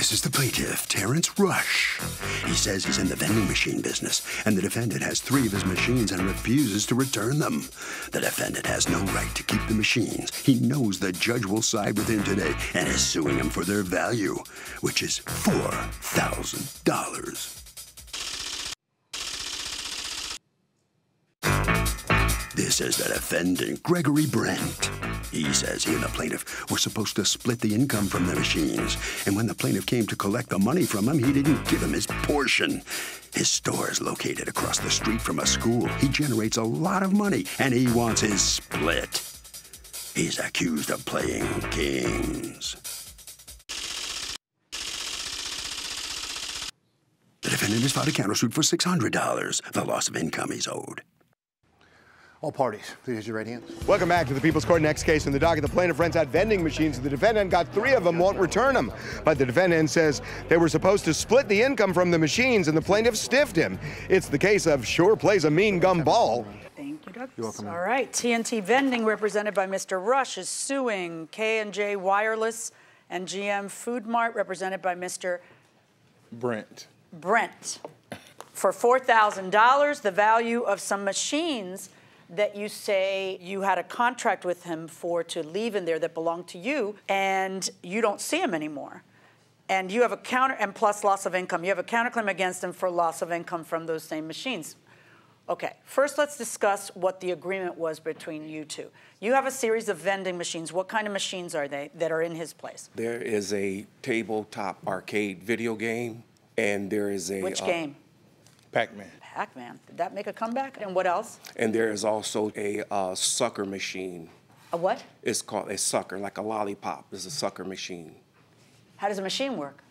This is the plaintiff, Terrence Rush. He says he's in the vending machine business, and the defendant has three of his machines and refuses to return them. The defendant has no right to keep the machines. He knows the judge will side with him today and is suing him for their value, which is $4,000. This is the defendant, Gregory Brent. He says he and the plaintiff were supposed to split the income from the machines, and when the plaintiff came to collect the money from him, he didn't give him his portion. His store is located across the street from a school. He generates a lot of money, and he wants his split. He's accused of playing games. The defendant has filed a countersuit for $600, the loss of income he's owed. All parties, please use your right hands. Welcome back to the People's Court. Next case in the docket, the plaintiff rents out vending machines. The defendant got three of them, won't return them. But the defendant says they were supposed to split the income from the machines, and the plaintiff stiffed him. It's the case of sure plays a mean gumball. Thank you, Doug. You're welcome. All right, TNT Vending, represented by Mr. Rush, is suing K&J Wireless and GM Food Mart, represented by Mr. Brent. For $4,000, the value of some machines that you say you had a contract with him for to leave in there that belonged to you, and you don't see him anymore. And you have a counter, and plus loss of income. You have a counterclaim against him for loss of income from those same machines. Okay, first let's discuss what the agreement was between you two. You have a series of vending machines. What kind of machines are they that are in his place? There is a tabletop arcade video game, and there is a— Which game? Pac-Man. Pac-Man. Did that make a comeback? And what else? And there is also a sucker machine. A what? It's called a sucker, like a lollipop. It's a sucker machine. How does a machine work?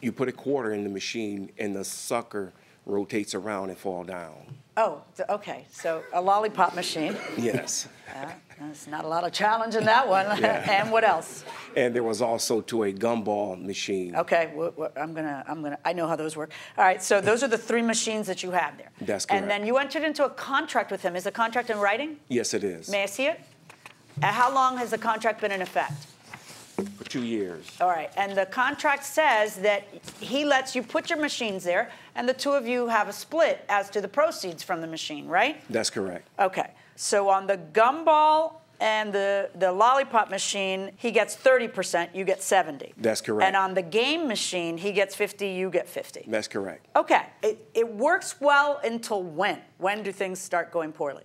You put a quarter in the machine, and the sucker rotates around and falls down. Oh, okay. So a lollipop machine. Yes. There's not a lot of challenge in that one. Yeah. And what else? And there was also a gumball machine. Okay, well, I know how those work. All right, so those are the three machines that you have there. That's correct. And then you entered into a contract with him. Is the contract in writing? Yes, it is. May I see it? How long has the contract been in effect? For 2 years. All right, and the contract says that he lets you put your machines there, and the two of you have a split as to the proceeds from the machine, right? That's correct. Okay. So on the gumball and the lollipop machine, he gets 30%, you get 70. That's correct. And on the game machine, he gets 50, you get 50. That's correct. Okay, it works well until when? When do things start going poorly?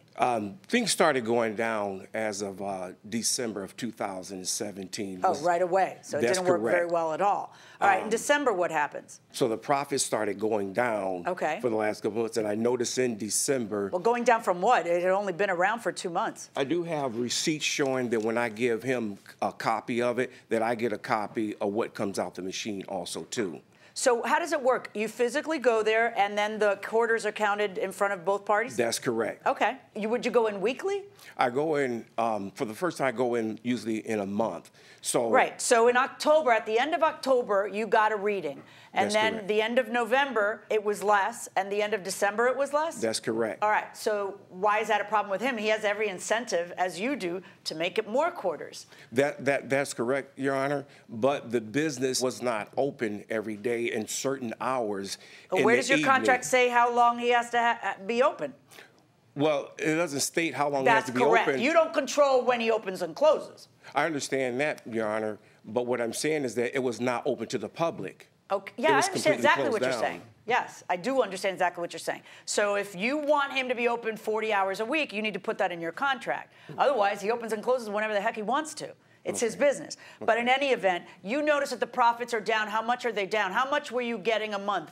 Things started going down as of December of 2017. Oh, right away. So it didn't work very well at all. All right, in December, what happens? So the profits started going down for the last couple months, and I noticed in December. Well, going down from what? It had only been around for 2 months. I do have receipts showing that when I give him a copy of it, that I get a copy of what comes out the machine also, too. So how does it work? You physically go there, and then the quarters are counted in front of both parties? That's correct. Okay. Would you go in weekly? I go in, for the first time, I go in usually in a month. So right. So in October, at the end of October, you got a reading. And then the end of November, it was less, and the end of December, it was less? That's correct. All right. So why is that a problem with him? He has every incentive, as you do, to make it more quarters. That's correct, Your Honor. But the business was not open every day in certain hours. Where does your contract say how long he has to be open? Well, it doesn't state how long he has to be open. That's correct. You don't control when he opens and closes. I understand that, Your Honor, but what I'm saying is that it was not open to the public. Okay. Yeah, I understand exactly what you're saying. Yes, I do understand exactly what you're saying. So if you want him to be open 40 hours a week, you need to put that in your contract. Otherwise, he opens and closes whenever the heck he wants to. It's his business. Okay. But in any event, you notice that the profits are down. How much are they down? How much were you getting a month?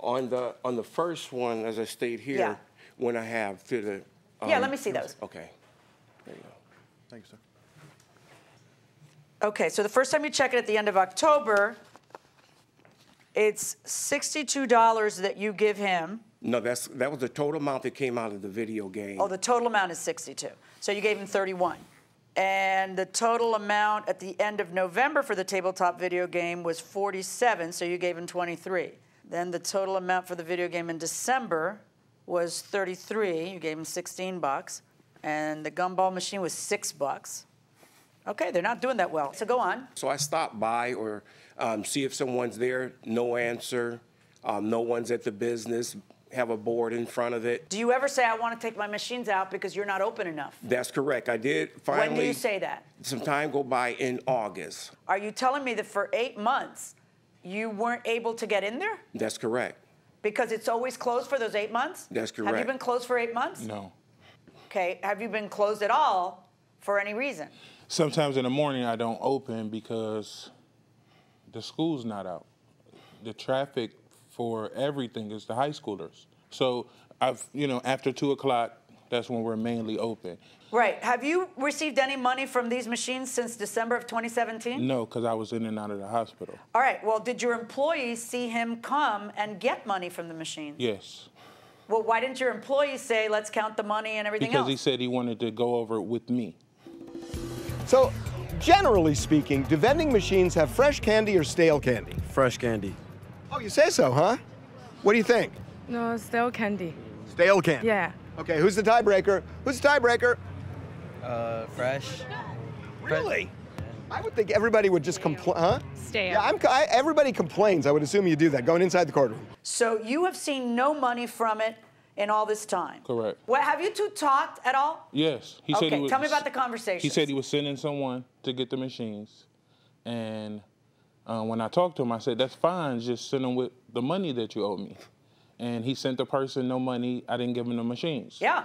On the first one, as I stayed here, when I have to the... yeah, let me see those. Okay. There you go. Thank you, sir. Okay, so the first time you check it at the end of October, it's $62 that you give him. No, that was the total amount that came out of the video game. Oh, the total amount is 62. So you gave him 31. And the total amount at the end of November for the tabletop video game was 47, so you gave him 23. Then the total amount for the video game in December was 33, you gave him $16. And the gumball machine was $6. Okay, they're not doing that well. So go on. So I stop by or see if someone's there. No answer. No one's at the business. Have a board in front of it. Do you ever say, I want to take my machines out because you're not open enough? That's correct. I did finally. When do you say that? Some time go by in August. Are you telling me that for 8 months you weren't able to get in there? That's correct. Because it's always closed for those 8 months? That's correct. Have you been closed for 8 months? No. Okay. Have you been closed at all for any reason? Sometimes in the morning I don't open because the school's not out. The traffic for everything is the high schoolers. So I've, you know, after 2 o'clock, that's when we're mainly open. Right. Have you received any money from these machines since December of 2017? No, because I was in and out of the hospital. All right. Well, did your employees see him come and get money from the machine? Yes. Well, why didn't your employees say, let's count the money and everything else? Because he said he wanted to go over it with me. So, generally speaking, do vending machines have fresh candy or stale candy? Fresh candy. Oh, you say so, huh? What do you think? No, stale candy. Stale candy? Yeah. Okay, who's the tiebreaker? Who's the tiebreaker? Fresh. Really? Yeah. I would think everybody would just complain, huh? Stale. Yeah, everybody complains. I would assume you do that, going inside the courtroom. So you have seen no money from it in all this time? Correct. Well, have you two talked at all? Yes. He said he was, tell me about the conversation. He said he was sending someone to get the machines, and when I talked to him, I said, that's fine, just send him with the money that you owe me. And he sent the person no money. I didn't give him the machines. Yeah.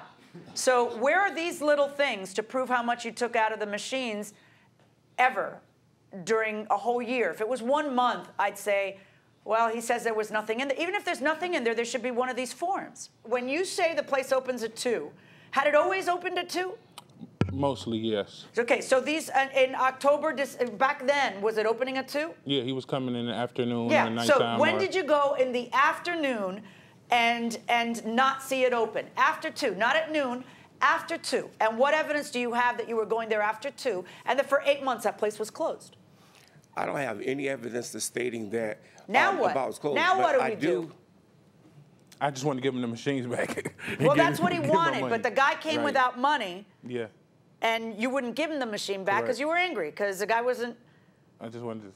So where are these little things to prove how much you took out of the machines ever during a whole year? If it was 1 month, I'd say, well, he says there was nothing in there. Even if there's nothing in there, there should be one of these forms. When you say the place opens at 2, had it always opened at 2? Mostly, yes. Okay, so these, in October, back then, was it opening at 2? Yeah, he was coming in the afternoon or nighttime. Yeah, so when did you go in the afternoon and not see it open? After 2, not at noon, after 2. And what evidence do you have that you were going there after 2 and that for 8 months that place was closed? I don't have any evidence to stating that. Now what? About it was closed, now what do we do? I just want to give him the machines back. Well, that's what he wanted, but the guy came without money. Yeah. And you wouldn't give him the machine back because you were angry, because the guy wasn't... I just wanted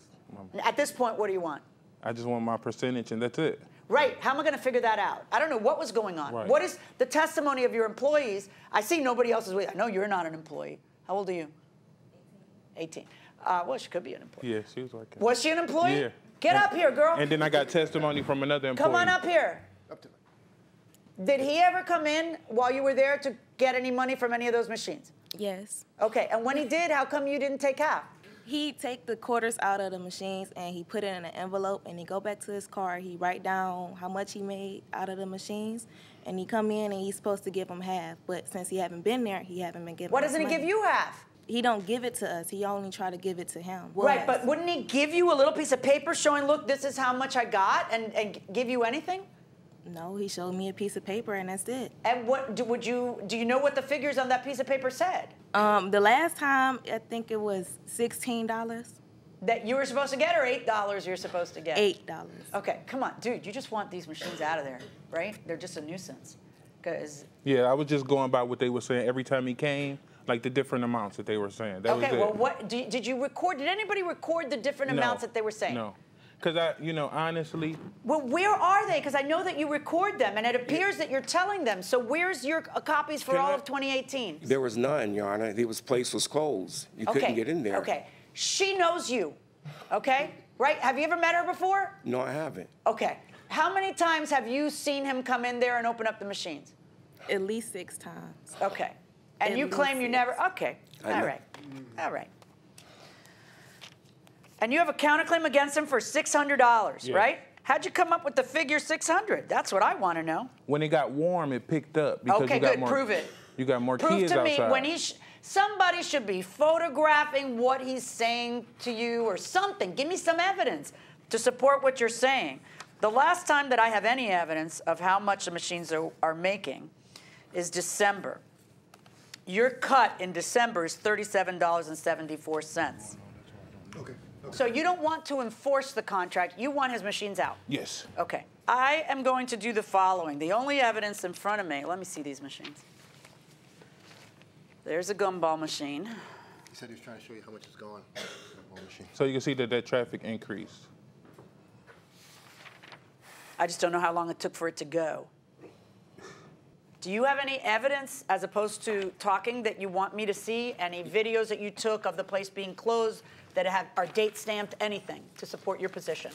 to... At this point, what do you want? I just want my percentage, and that's it. Right. How am I going to figure that out? I don't know what was going on. Right. What is the testimony of your employees? I see nobody else is with you. I know you're not an employee. How old are you? 18. Well, she could be an employee. Yeah, she was like... Was she an employee? Yeah. Get up here, girl. And then I got testimony from another employee. Come on up here. Up to me. Did he ever come in while you were there to get any money from any of those machines? Yes. Okay, and when he did, how come you didn't take half? He'd take the quarters out of the machines and he put it in an envelope and he'd go back to his car. He'd write down how much he made out of the machines and he'd come in and he's supposed to give him half. But since he haven't been there, he haven't been given half. Why doesn't he give you half? He don't give it to us. He only try to give it to him. Right, but wouldn't he give you a little piece of paper showing, look, this is how much I got and give you anything? No, he showed me a piece of paper, and that's it. And what do you know what the figures on that piece of paper said? The last time, I think it was $16. That you were supposed to get, or $8 you're supposed to get? $8. Okay, come on, dude, you just want these machines out of there, right? They're just a nuisance. Yeah, I was just going by what they were saying every time he came, like the different amounts that they were saying. That okay, was well, what did you record? Did anybody record the different amounts that they were saying? No. Because you know, honestly. Well, where are they? Because I know that you record them, and it appears that you're telling them. So where's your copies for all of 2018? There was none, Your Honor. The place was closed. You couldn't get in there. Okay. She knows you, okay? Right? Have you ever met her before? No, I haven't. Okay. How many times have you seen him come in there and open up the machines? At least 6 times. Okay. And you claim you never, okay. All right. All right. And you have a counterclaim against him for $600, right? How'd you come up with the figure 600? That's what I want to know. When it got warm, it picked up. Because okay, you got good. More, prove it. You got more prove kids outside. Prove to me when he... somebody should be photographing what he's saying to you or something. Give me some evidence to support what you're saying. The last time that I have any evidence of how much the machines are making is December. Your cut in December is $37.74. Okay. So you don't want to enforce the contract. You want his machines out. Yes. Okay. I am going to do the following. The only evidence in front of me. Let me see these machines. There's a gumball machine. He said he was trying to show you how much is gone. So you can see that that traffic increased. I just don't know how long it took for it to go. Do you have any evidence, as opposed to talking, that you want me to see? Any videos that you took of the place being closed that are date stamped, anything to support your position?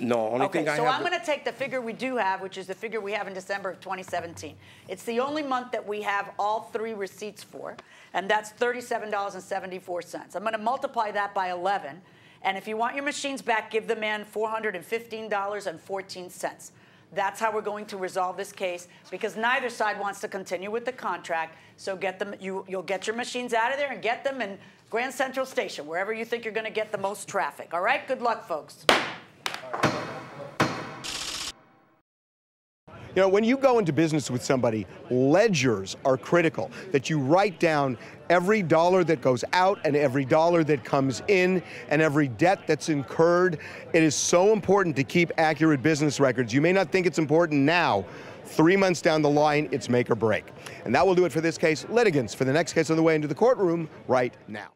No, only thing I have. Okay, so I'm going to take the figure we do have, which is the figure we have in December of 2017. It's the only month that we have all three receipts for, and that's $37.74. I'm going to multiply that by 11, and if you want your machines back, give the man $415.14. That's how we're going to resolve this case, because neither side wants to continue with the contract. So get them. You'll get your machines out of there and get them in Grand Central Station, wherever you think you're going to get the most traffic. All right? Good luck, folks. You know, when you go into business with somebody, ledgers are critical, that you write down every dollar that goes out and every dollar that comes in and every debt that's incurred. It is so important to keep accurate business records. You may not think it's important now. 3 months down the line, it's make or break. And that will do it for this case. Litigants, for the next case on the way into the courtroom right now.